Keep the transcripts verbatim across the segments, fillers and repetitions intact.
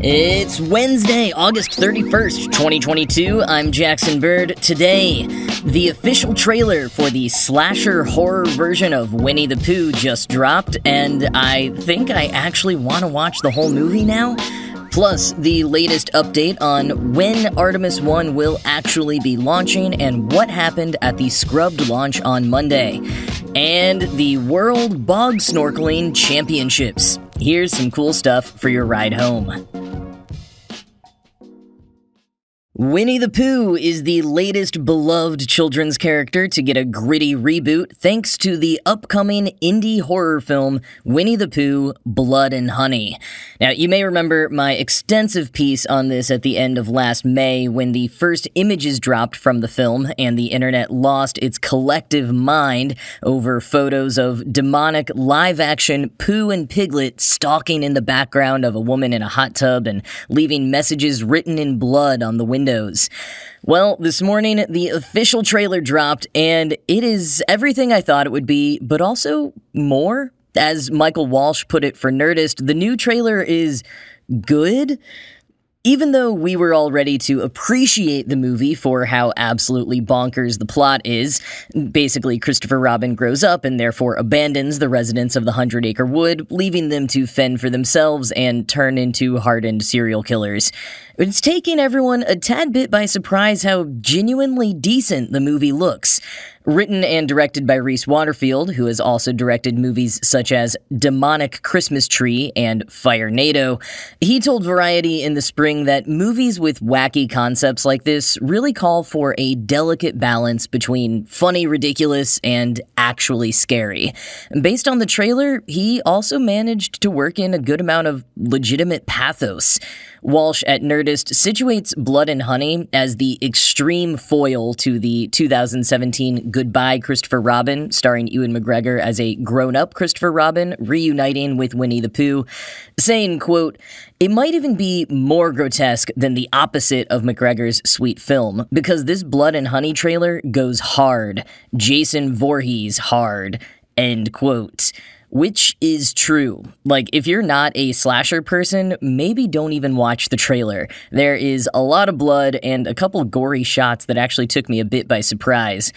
It's Wednesday, August thirty-first, twenty twenty-two. I'm Jackson Bird. Today, the official trailer for the slasher horror version of Winnie the Pooh just dropped, and I think I actually want to watch the whole movie now. Plus, the latest update on when Artemis one will actually be launching and what happened at the scrubbed launch on Monday. And the World Bog Snorkeling Championships. Here's some cool stuff for your ride home. Winnie the Pooh is the latest beloved children's character to get a gritty reboot thanks to the upcoming indie horror film Winnie the Pooh Blood and Honey. Now, you may remember my extensive piece on this at the end of last May when the first images dropped from the film and the internet lost its collective mind over photos of demonic live-action Pooh and Piglet stalking in the background of a woman in a hot tub and leaving messages written in blood on the window. Well, this morning, the official trailer dropped, and it is everything I thought it would be, but also more. As Michael Walsh put it for Nerdist, the new trailer is good. Even though we were all ready to appreciate the movie for how absolutely bonkers the plot is, basically Christopher Robin grows up and therefore abandons the residents of the Hundred Acre Wood, leaving them to fend for themselves and turn into hardened serial killers. It's taking everyone a tad bit by surprise how genuinely decent the movie looks. Written and directed by Rhys Waterfield, who has also directed movies such as Demonic Christmas Tree and Firenado, he told Variety in the spring that movies with wacky concepts like this really call for a delicate balance between funny, ridiculous, and actually scary. Based on the trailer, he also managed to work in a good amount of legitimate pathos. Walsh at Nerdist situates Blood and Honey as the extreme foil to the two thousand seventeen Goodbye Christopher Robin, starring Ewan McGregor as a grown-up Christopher Robin reuniting with Winnie the Pooh, saying, quote, "It might even be more grotesque than the opposite of McGregor's sweet film, because this Blood and Honey trailer goes hard. Jason Voorhees hard," end quote. Which is true. Like, if you're not a slasher person, maybe don't even watch the trailer. There is a lot of blood and a couple gory shots that actually took me a bit by surprise.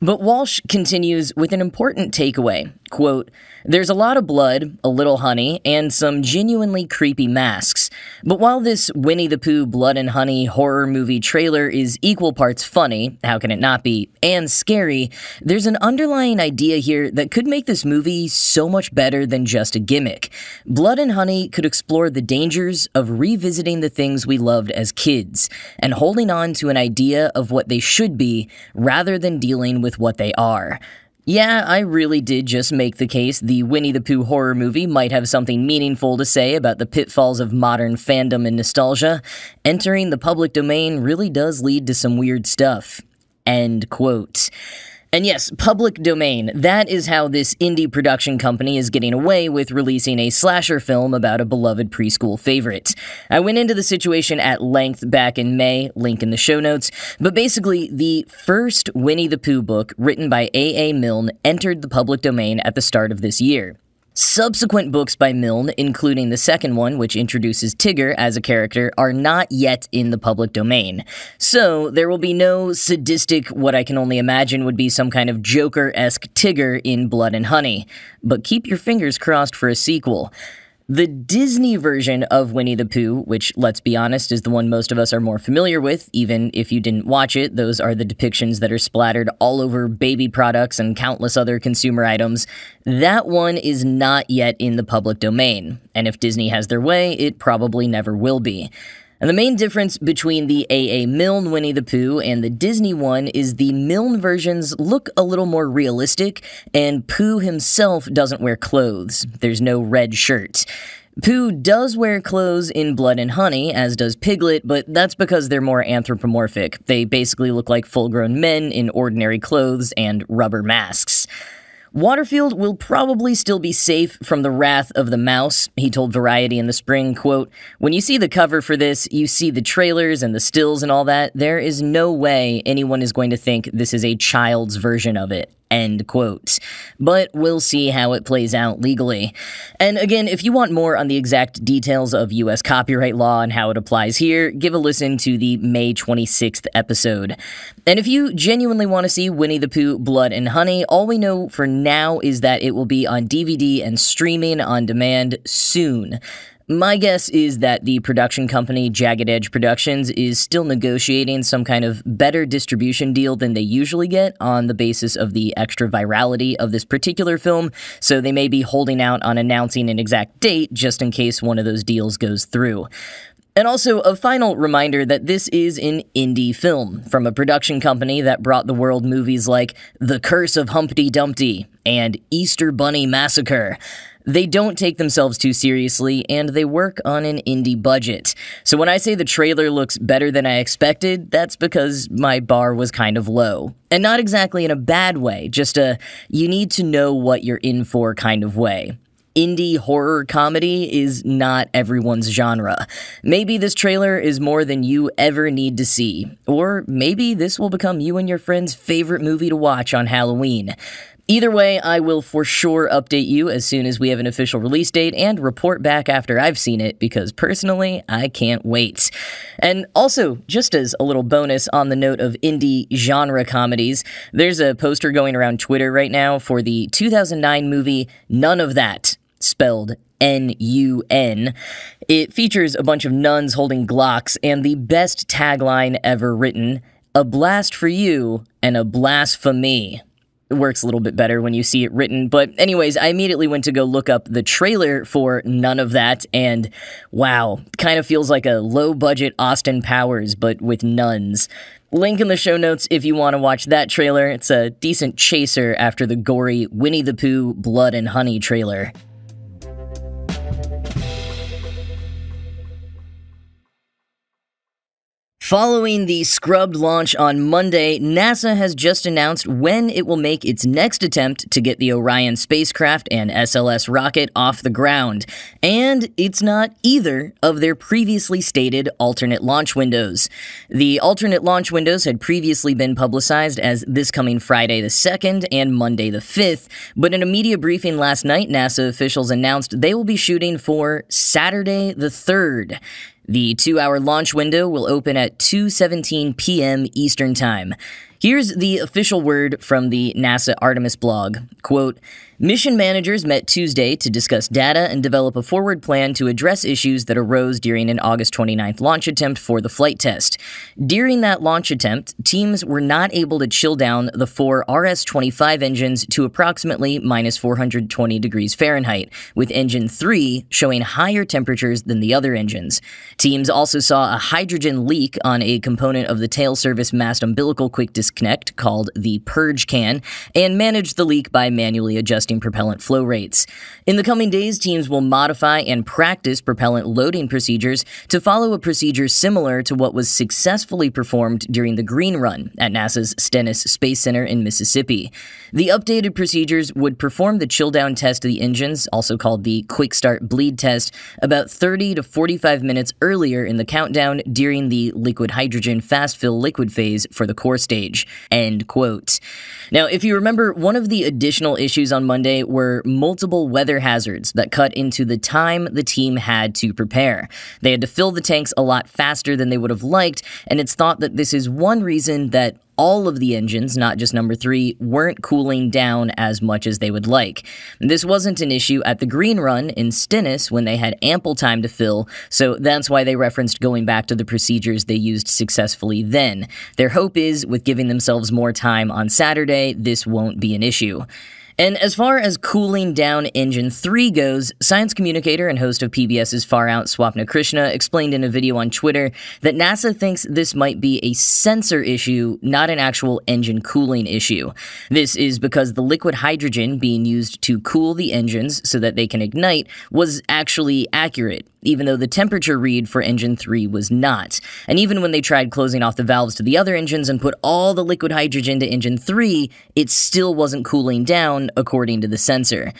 But Walsh continues with an important takeaway, quote, "There's a lot of blood, a little honey, and some genuinely creepy masks. But while this Winnie the Pooh Blood and Honey horror movie trailer is equal parts funny, how can it not be, and scary, there's an underlying idea here that could make this movie so much better than just a gimmick. Blood and Honey could explore the dangers of revisiting the things we loved as kids, and holding on to an idea of what they should be, rather than dealing with with what they are." Yeah, I really did just make the case the Winnie the Pooh horror movie might have something meaningful to say about the pitfalls of modern fandom and nostalgia. Entering the public domain really does lead to some weird stuff. End quote. And yes, public domain, that is how this indie production company is getting away with releasing a slasher film about a beloved preschool favorite. I went into the situation at length back in May, link in the show notes, but basically the first Winnie the Pooh book written by A A Milne entered the public domain at the start of this year. Subsequent books by Milne, including the second one, which introduces Tigger as a character, are not yet in the public domain. So, there will be no sadistic, what I can only imagine would be some kind of Joker-esque Tigger in Blood and Honey. But keep your fingers crossed for a sequel. The Disney version of Winnie the Pooh, which, let's be honest, is the one most of us are more familiar with, even if you didn't watch it, those are the depictions that are splattered all over baby products and countless other consumer items, that one is not yet in the public domain, and if Disney has their way, it probably never will be. And the main difference between the A A Milne Winnie the Pooh and the Disney one is the Milne versions look a little more realistic, and Pooh himself doesn't wear clothes. There's no red shirt. Pooh does wear clothes in Blood and Honey, as does Piglet, but that's because they're more anthropomorphic. They basically look like full-grown men in ordinary clothes and rubber masks. Waterfield will probably still be safe from the wrath of the mouse, he told Variety in the spring, quote, "When you see the cover for this, you see the trailers and the stills and all that, there is no way anyone is going to think this is a child's version of it," End quote. But we'll see how it plays out legally. And again, if you want more on the exact details of U S copyright law and how it applies here, give a listen to the May twenty-sixth episode. And if you genuinely want to see Winnie the Pooh Blood and Honey, all we know for now is that it will be on D V D and streaming on demand soon. My guess is that the production company Jagged Edge Productions is still negotiating some kind of better distribution deal than they usually get on the basis of the extra virality of this particular film, so they may be holding out on announcing an exact date just in case one of those deals goes through. And also, a final reminder that this is an indie film from a production company that brought the world movies like The Curse of Humpty Dumpty and Easter Bunny Massacre. They don't take themselves too seriously, and they work on an indie budget. So when I say the trailer looks better than I expected, that's because my bar was kind of low. And not exactly in a bad way, just a you-need-to-know-what-you're-in-for kind of way. Indie horror comedy is not everyone's genre. Maybe this trailer is more than you ever need to see, or maybe this will become you and your friend's favorite movie to watch on Halloween. Either way, I will for sure update you as soon as we have an official release date and report back after I've seen it, because personally, I can't wait. And also, just as a little bonus on the note of indie genre comedies, there's a poster going around Twitter right now for the two thousand nine movie Nun of That, spelled N U N. It features a bunch of nuns holding Glocks and the best tagline ever written, "A blast for you and a blast for me." It works a little bit better when you see it written, but anyways, I immediately went to go look up the trailer for None of That, and wow, kind of feels like a low-budget Austin Powers, but with nuns. Link in the show notes if you want to watch that trailer. It's a decent chaser after the gory Winnie the Pooh Blood and Honey trailer. Following the scrubbed launch on Monday, NASA has just announced when it will make its next attempt to get the Orion spacecraft and S L S rocket off the ground, and it's not either of their previously stated alternate launch windows. The alternate launch windows had previously been publicized as this coming Friday the second and Monday the fifth, but in a media briefing last night, NASA officials announced they will be shooting for Saturday the third. The two-hour launch window will open at two seventeen p m Eastern Time. Here's the official word from the NASA Artemis blog. Quote, "Mission managers met Tuesday to discuss data and develop a forward plan to address issues that arose during an August twenty-ninth launch attempt for the flight test. During that launch attempt, teams were not able to chill down the four R S twenty-five engines to approximately minus four hundred twenty degrees Fahrenheit, with engine three showing higher temperatures than the other engines. Teams also saw a hydrogen leak on a component of the tail service mast umbilical quick disconnect called the purge can, and managed the leak by manually adjusting propellant flow rates. In the coming days, teams will modify and practice propellant loading procedures to follow a procedure similar to what was successfully performed during the Green Run at NASA's Stennis Space Center in Mississippi. The updated procedures would perform the chill-down test of the engines, also called the quick start bleed test, about thirty to forty-five minutes earlier in the countdown during the liquid hydrogen fast fill liquid phase for the core stage." End quote. Now, if you remember, one of the additional issues on Monday were multiple weather hazards that cut into the time the team had to prepare. They had to fill the tanks a lot faster than they would have liked, and it's thought that this is one reason that all of the engines, not just number three, weren't cooling down as much as they would like. This wasn't an issue at the Green Run in Stennis when they had ample time to fill, so that's why they referenced going back to the procedures they used successfully then. Their hope is, with giving themselves more time on Saturday, this won't be an issue. And as far as cooling down Engine three goes, science communicator and host of PBS's Far Out, Swapna Krishna, explained in a video on Twitter that NASA thinks this might be a sensor issue, not an actual engine cooling issue. This is because the liquid hydrogen being used to cool the engines so that they can ignite was actually accurate, even though the temperature read for Engine three was not. And even when they tried closing off the valves to the other engines and put all the liquid hydrogen to Engine three, it still wasn't cooling down, according to the sensor.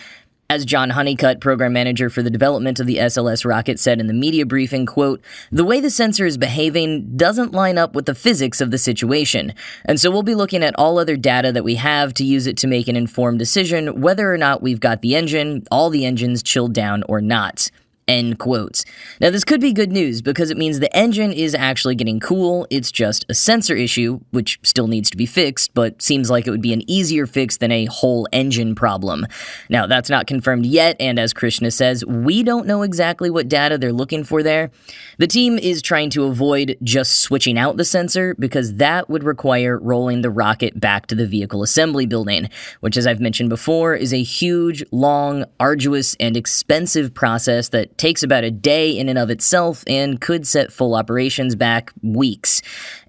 As John Honeycutt, program manager for the development of the S L S rocket, said in the media briefing, quote, "The way the sensor is behaving doesn't line up with the physics of the situation, and so we'll be looking at all other data that we have to use it to make an informed decision whether or not we've got the engine, all the engines chilled down or not." End quotes. Now, this could be good news because it means the engine is actually getting cool. It's just a sensor issue, which still needs to be fixed, but seems like it would be an easier fix than a whole engine problem. Now, that's not confirmed yet, and as Krishna says, we don't know exactly what data they're looking for there. The team is trying to avoid just switching out the sensor because that would require rolling the rocket back to the vehicle assembly building, which, as I've mentioned before, is a huge, long, arduous, and expensive process that takes about a day in and of itself and could set full operations back weeks,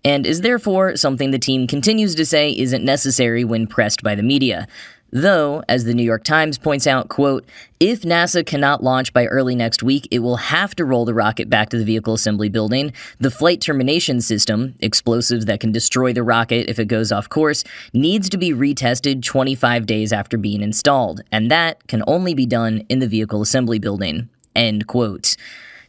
and is therefore something the team continues to say isn't necessary when pressed by the media. Though, as the New York Times points out, quote, "If NASA cannot launch by early next week, it will have to roll the rocket back to the vehicle assembly building. The flight termination system, explosives that can destroy the rocket if it goes off course, needs to be retested twenty-five days after being installed, and that can only be done in the vehicle assembly building." End quote.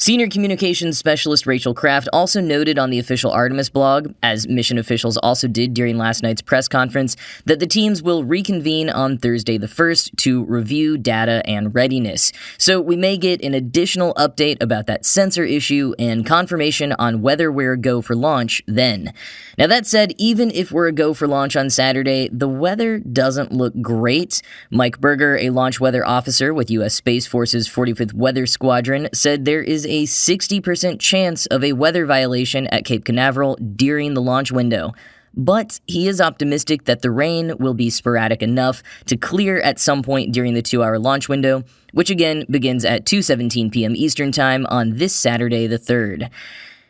Senior communications specialist Rachel Kraft also noted on the official Artemis blog, as mission officials also did during last night's press conference, that the teams will reconvene on Thursday the first to review data and readiness. So we may get an additional update about that sensor issue and confirmation on whether we're a go for launch then. Now that said, even if we're a go for launch on Saturday, the weather doesn't look great. Mike Berger, a launch weather officer with U S Space Force's forty-fifth Weather Squadron, said there is a sixty percent chance of a weather violation at Cape Canaveral during the launch window, but he is optimistic that the rain will be sporadic enough to clear at some point during the two-hour launch window, which again begins at two seventeen p m Eastern Time on this Saturday the third.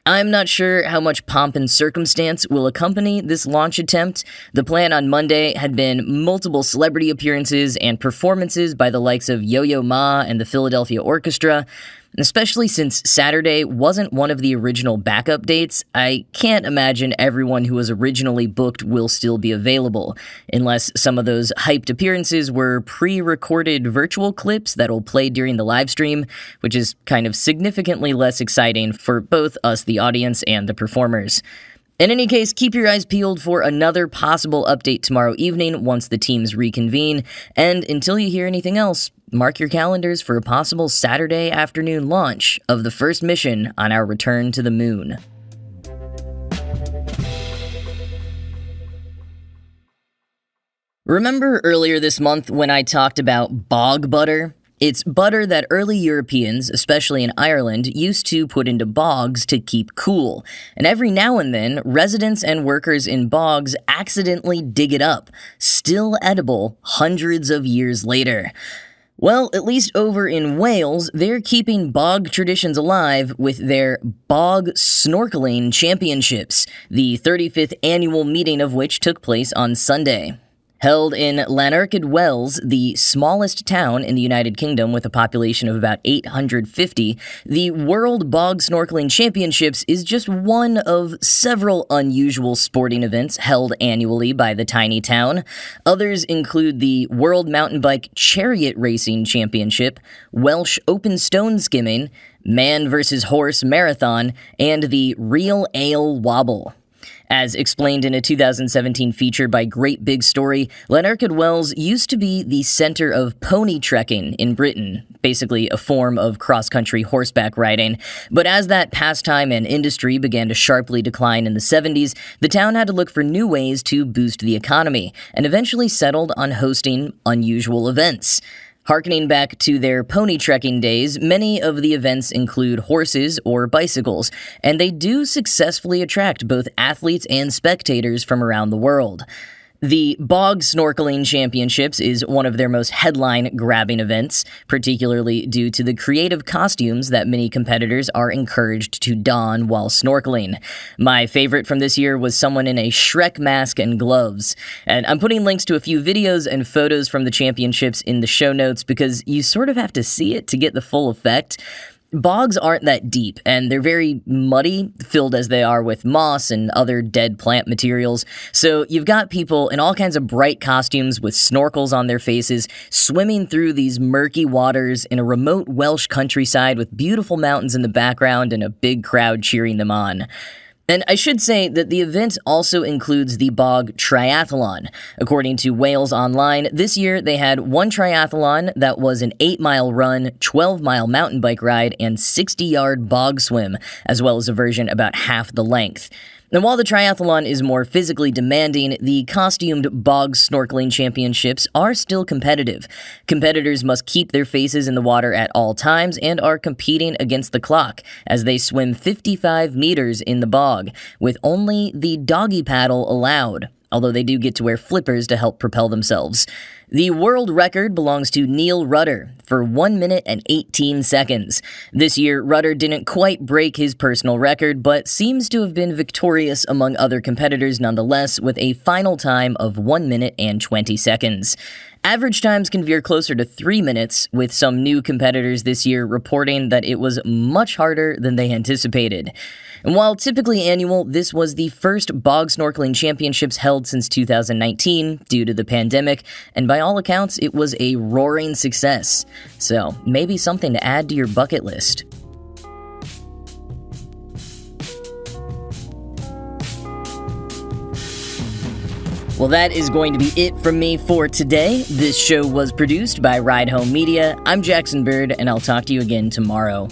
I'm not sure how much pomp and circumstance will accompany this launch attempt. The plan on Monday had been multiple celebrity appearances and performances by the likes of Yo-Yo Ma and the Philadelphia Orchestra. Especially since Saturday wasn't one of the original backup dates, I can't imagine everyone who was originally booked will still be available, unless some of those hyped appearances were pre-recorded virtual clips that'll play during the live stream, which is kind of significantly less exciting for both us, the audience, and the performers. In any case, keep your eyes peeled for another possible update tomorrow evening once the teams reconvene, and until you hear anything else, mark your calendars for a possible Saturday afternoon launch of the first mission on our return to the moon. Remember earlier this month when I talked about bog butter? It's butter that early Europeans, especially in Ireland, used to put into bogs to keep cool. And every now and then, residents and workers in bogs accidentally dig it up, still edible hundreds of years later. Well, at least over in Wales, they're keeping bog traditions alive with their Bog Snorkeling Championships, the thirty-fifth annual meeting of which took place on Sunday. Held in Llanwrtyd Wells, the smallest town in the United Kingdom with a population of about eight hundred fifty, the World Bog Snorkeling Championships is just one of several unusual sporting events held annually by the tiny town. Others include the World Mountain Bike Chariot Racing Championship, Welsh Open Stone Skimming, Man versus. Horse Marathon, and the Real Ale Wobble. As explained in a two thousand seventeen feature by Great Big Story, Llanwrtyd Wells used to be the center of pony trekking in Britain, basically a form of cross-country horseback riding. But as that pastime and industry began to sharply decline in the seventies, the town had to look for new ways to boost the economy, and eventually settled on hosting unusual events. Harkening back to their pony trekking days, many of the events include horses or bicycles, and they do successfully attract both athletes and spectators from around the world. The Bog Snorkeling Championships is one of their most headline-grabbing events, particularly due to the creative costumes that many competitors are encouraged to don while snorkeling. My favorite from this year was someone in a Shrek mask and gloves. And I'm putting links to a few videos and photos from the championships in the show notes because you sort of have to see it to get the full effect. Bogs aren't that deep, and they're very muddy, filled as they are with moss and other dead plant materials. So you've got people in all kinds of bright costumes with snorkels on their faces, swimming through these murky waters in a remote Welsh countryside with beautiful mountains in the background and a big crowd cheering them on. And I should say that the event also includes the Bog Triathlon. According to Wales Online, this year they had one triathlon that was an eight mile run, twelve mile mountain bike ride, and sixty yard bog swim, as well as a version about half the length. And while the triathlon is more physically demanding, the costumed Bog Snorkeling Championships are still competitive. Competitors must keep their faces in the water at all times and are competing against the clock as they swim fifty-five meters in the bog, with only the doggy paddle allowed, although they do get to wear flippers to help propel themselves. The world record belongs to Neil Rudder for one minute and eighteen seconds. This year, Rudder didn't quite break his personal record, but seems to have been victorious among other competitors nonetheless, with a final time of one minute and twenty seconds. Average times can veer closer to three minutes, with some new competitors this year reporting that it was much harder than they anticipated. And while typically annual, this was the first Bog Snorkeling Championships held since two thousand nineteen due to the pandemic, and by By all accounts, it was a roaring success. So, maybe something to add to your bucket list. Well, that is going to be it from me for today. This show was produced by Ride Home Media. I'm Jackson Bird, and I'll talk to you again tomorrow.